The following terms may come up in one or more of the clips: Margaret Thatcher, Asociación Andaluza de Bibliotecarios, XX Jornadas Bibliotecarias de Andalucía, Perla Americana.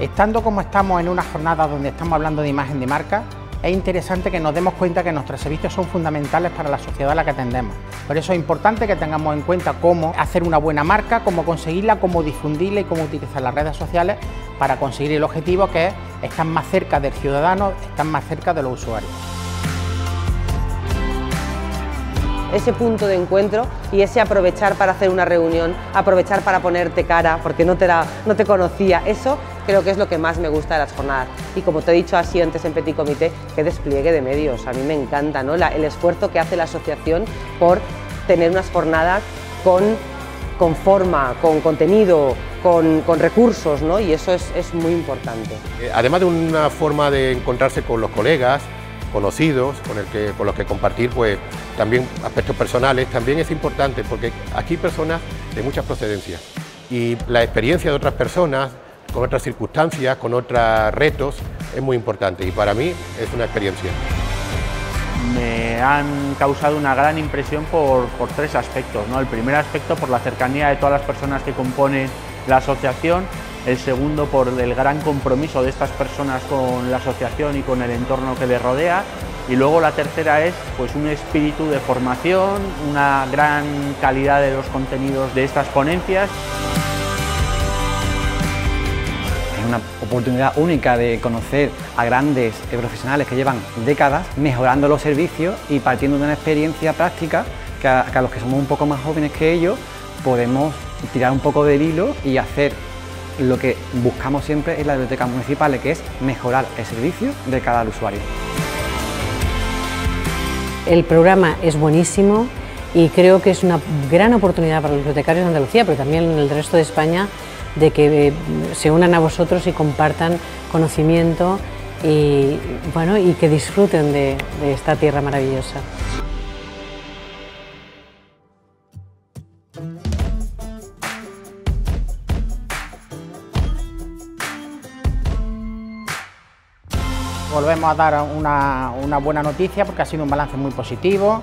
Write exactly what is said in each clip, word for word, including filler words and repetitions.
Estando como estamos en una jornada donde estamos hablando de imagen de marca, es interesante que nos demos cuenta que nuestros servicios son fundamentales para la sociedad a la que atendemos. Por eso es importante que tengamos en cuenta cómo hacer una buena marca, cómo conseguirla, cómo difundirla y cómo utilizar las redes sociales para conseguir el objetivo, que es estar más cerca del ciudadano, estar más cerca de los usuarios. Ese punto de encuentro y ese aprovechar para hacer una reunión, aprovechar para ponerte cara porque no te, la, no te conocía, eso creo que es lo que más me gusta de las jornadas. Y como te he dicho así antes en Petit Comité, qué despliegue de medios, a mí me encanta, ¿no? la, el esfuerzo que hace la asociación por tener unas jornadas con, con forma, con contenido, con, con recursos, ¿no? Y eso es, es muy importante. Además de una forma de encontrarse con los colegas, conocidos, con, el que, con los que compartir pues también aspectos personales, también es importante porque aquí hay personas de muchas procedencias y la experiencia de otras personas, con otras circunstancias, con otros retos, es muy importante y para mí es una experiencia. Me han causado una gran impresión por, por tres aspectos, ¿no? El primer aspecto por la cercanía de todas las personas que componen la asociación, el segundo por el gran compromiso de estas personas con la asociación y con el entorno que les rodea, y luego la tercera es pues un espíritu de formación, una gran calidad de los contenidos de estas ponencias. Es una oportunidad única de conocer a grandes profesionales que llevan décadas mejorando los servicios y partiendo de una experiencia práctica que a, que a los que somos un poco más jóvenes que ellos podemos tirar un poco del hilo y hacer lo que buscamos siempre en las bibliotecas municipales, que es mejorar el servicio de cada usuario. El programa es buenísimo y creo que es una gran oportunidad para los bibliotecarios de Andalucía, pero también en el resto de España, de que se unan a vosotros y compartan conocimiento y, bueno, y que disfruten de, de esta tierra maravillosa. Volvemos a dar una, una buena noticia porque ha sido un balance muy positivo,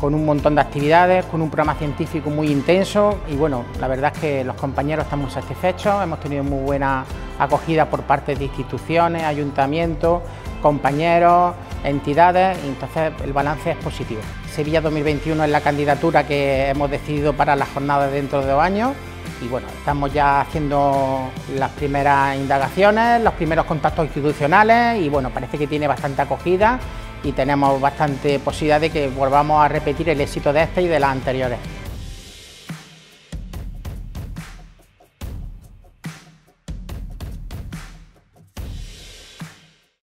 con un montón de actividades, con un programa científico muy intenso y bueno, la verdad es que los compañeros están muy satisfechos, hemos tenido muy buena acogida por parte de instituciones, ayuntamientos, compañeros, entidades, y entonces el balance es positivo. Sevilla dos mil veintiuno es la candidatura que hemos decidido para las jornadas dentro de dos años. Y bueno, estamos ya haciendo las primeras indagaciones, los primeros contactos institucionales y bueno, parece que tiene bastante acogida y tenemos bastante posibilidad de que volvamos a repetir el éxito de este y de las anteriores.